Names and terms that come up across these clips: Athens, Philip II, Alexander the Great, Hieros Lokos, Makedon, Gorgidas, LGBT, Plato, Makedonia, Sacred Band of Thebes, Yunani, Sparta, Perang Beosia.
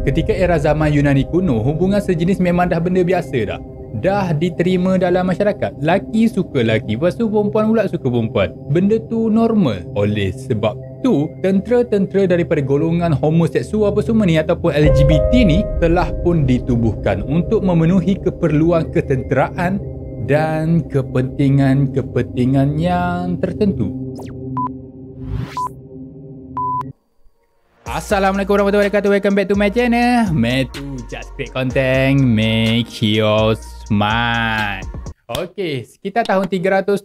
Ketika era zaman Yunani kuno, hubungan sejenis memang dah benda biasa dah. Dah diterima dalam masyarakat. Laki suka laki, lepas tu perempuan pula suka perempuan. Benda tu normal. Oleh sebab tu, tentera-tentera daripada golongan homoseksual apa semua ni ataupun LGBT ni telah pun ditubuhkan untuk memenuhi keperluan ketenteraan dan kepentingan-kepentingan yang tertentu. Assalamualaikum warahmatullahi wabarakatuh. Welcome back to my channel. Made to just create content, make you smart. Okey, sekitar tahun 378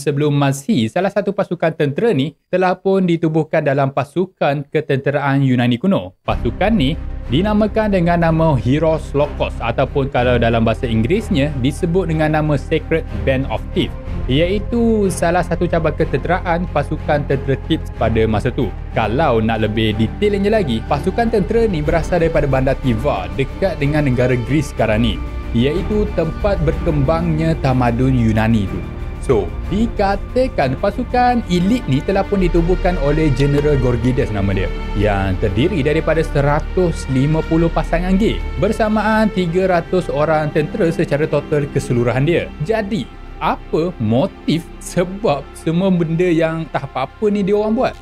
sebelum Masehi, salah satu pasukan tentera ni telah pun ditubuhkan dalam pasukan ketenteraan Yunani kuno. Pasukan ni dinamakan dengan nama Hieros Lokos ataupun kalau dalam bahasa Inggerisnya disebut dengan nama Sacred Band of Thebes, iaitu salah satu cabang ketenteraan pasukan tentera Thebes pada masa tu. Kalau nak lebih detailnya lagi, pasukan tentera ni berasal daripada bandar Tiva dekat dengan negara Greece sekarang ni, iaitu tempat berkembangnya tamadun Yunani tu. So, dikatakan pasukan elit ni telah pun ditubuhkan oleh General Gorgidas nama dia, yang terdiri daripada 150 pasangan gay bersamaan 300 orang tentera secara total keseluruhan dia. Jadi, apa motif sebab semua benda yang tak apa-apa ni dia orang buat?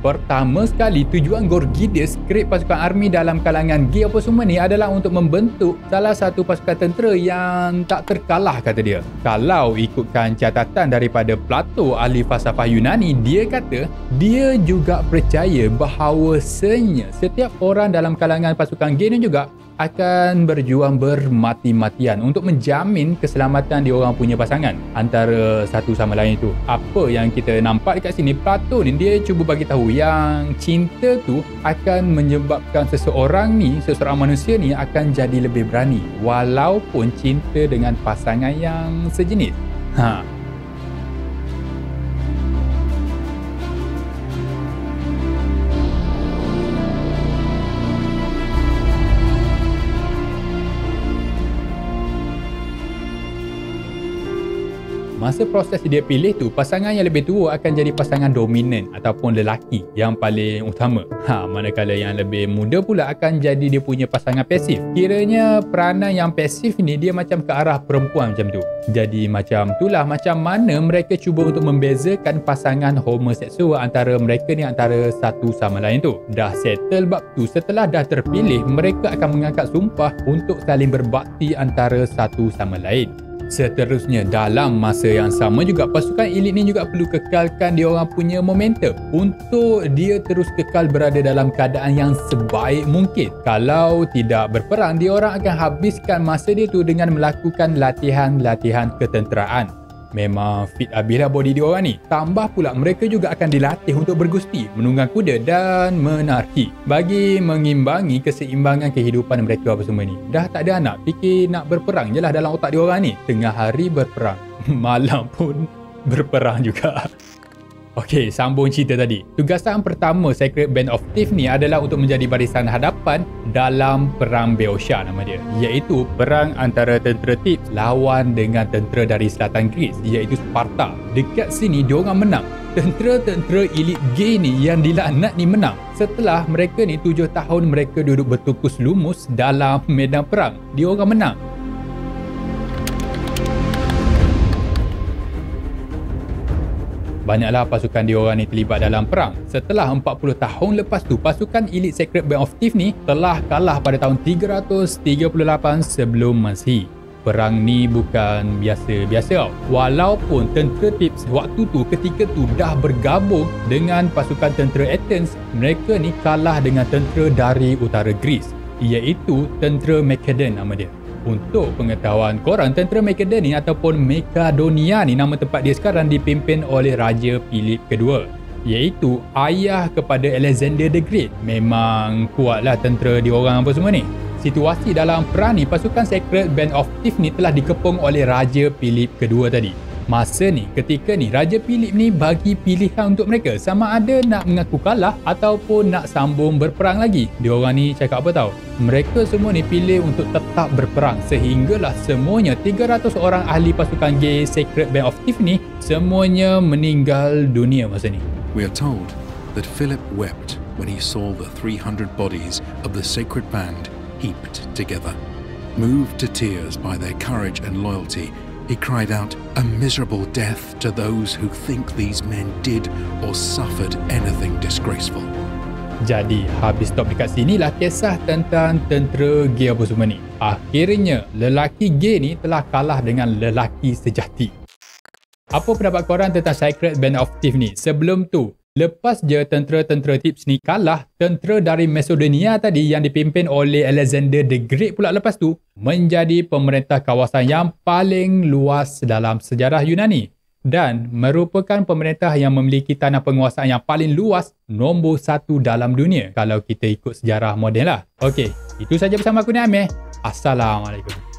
Pertama sekali, tujuan Gorgidas create pasukan army dalam kalangan gay apa semua ni adalah untuk membentuk salah satu pasukan tentera yang tak terkalah, kata dia. Kalau ikutkan catatan daripada Plato, ahli falsafah Yunani, dia kata dia juga percaya bahawasanya setiap orang dalam kalangan pasukan gay ni juga akan berjuang bermati-matian untuk menjamin keselamatan diorang punya pasangan antara satu sama lain itu. Apa yang kita nampak dekat sini, Plato ni dia cuba bagi tahu yang cinta tu akan menyebabkan seseorang manusia ni akan jadi lebih berani walaupun cinta dengan pasangan yang sejenis. Masa proses dia pilih tu, pasangan yang lebih tua akan jadi pasangan dominan ataupun lelaki yang paling utama. Manakala yang lebih muda pula akan jadi dia punya pasangan pasif. Kiranya peranan yang pasif ni dia macam ke arah perempuan macam tu. Jadi macam itulah macam mana mereka cuba untuk membezakan pasangan homoseksual antara mereka ni antara satu sama lain tu. Dah settle bab tu, setelah dah terpilih, mereka akan mengangkat sumpah untuk saling berbakti antara satu sama lain. Seterusnya, dalam masa yang sama juga, pasukan elit ni juga perlu kekalkan dia orang punya momentum untuk dia terus kekal berada dalam keadaan yang sebaik mungkin. Kalau tidak berperang, dia orang akan habiskan masa dia tu dengan melakukan latihan-latihan ketenteraan. Memang fit habislah body dia orang ni. Tambah pula mereka juga akan dilatih untuk bergusti, menunggang kuda dan menarki bagi mengimbangi keseimbangan kehidupan mereka apa semua ni. Dah tak ada anak fikir nak berperang je lah dalam otak dia orang ni. Tengah hari berperang, malam pun berperang juga. Okey, sambung cerita tadi. Tugasan pertama Sacred Band of Thebes ni adalah untuk menjadi barisan hadapan dalam Perang Beosia nama dia, iaitu perang antara tentera Thebes lawan dengan tentera dari selatan Greece, iaitu Sparta. Dekat sini diorang menang. Tentera-tentera elit gay ni yang dilaknat ni menang. Setelah mereka ni 7 tahun mereka duduk bertukus lumus dalam medan perang, diorang menang. Banyaklah pasukan diorang ni terlibat dalam perang. Setelah 40 tahun lepas tu, pasukan elit Sacred Band of Thebes ni telah kalah pada tahun 338 sebelum Masehi. Perang ni bukan biasa-biasa tau. Walaupun tentera Thebes waktu tu ketika tu dah bergabung dengan pasukan tentera Athens, mereka ni kalah dengan tentera dari utara Greece, iaitu tentera Makedon nama dia. Untuk pengetahuan korang, tentera Makedon ni ataupun Makedonia ni nama tempat dia sekarang, dipimpin oleh Raja Philip II, iaitu ayah kepada Alexander the Great. Memang kuatlah tentera diorang apa semua ni. Situasi dalam perang ni, pasukan Sacred Band of Thebes ni telah dikepung oleh Raja Philip II tadi. Masa ni, ketika ni, Raja Philip ni bagi pilihan untuk mereka, sama ada nak mengaku kalah ataupun nak sambung berperang lagi. Diorang ni cakap apa tau? Mereka semua ni pilih untuk tetap berperang, sehinggalah semuanya 300 orang ahli pasukan gay Sacred Band of Thebes ni semuanya meninggal dunia masa ni. We are told that Philip wept when he saw the 300 bodies of the Sacred Band heaped together. Moved to tears by their courage and loyalty, he cried out, "A miserable death to those who think these men did or suffered anything disgraceful." Jadi, habis stop dekat sinilah kisah tentang tentera gay apa semua ni. Akhirnya, lelaki gay ni telah kalah dengan lelaki sejati. Apa pendapat korang tentang Sacred Band of Thebes ni? Sebelum tu, lepas je tentera-tentera Thebes ni kalah, tentera dari Makedonia tadi yang dipimpin oleh Alexander the Great pula lepas tu menjadi pemerintah kawasan yang paling luas dalam sejarah Yunani, dan merupakan pemerintah yang memiliki tanah penguasaan yang paling luas nombor 1 dalam dunia kalau kita ikut sejarah moden lah. Okey, itu saja bersama aku ni Amir. Assalamualaikum.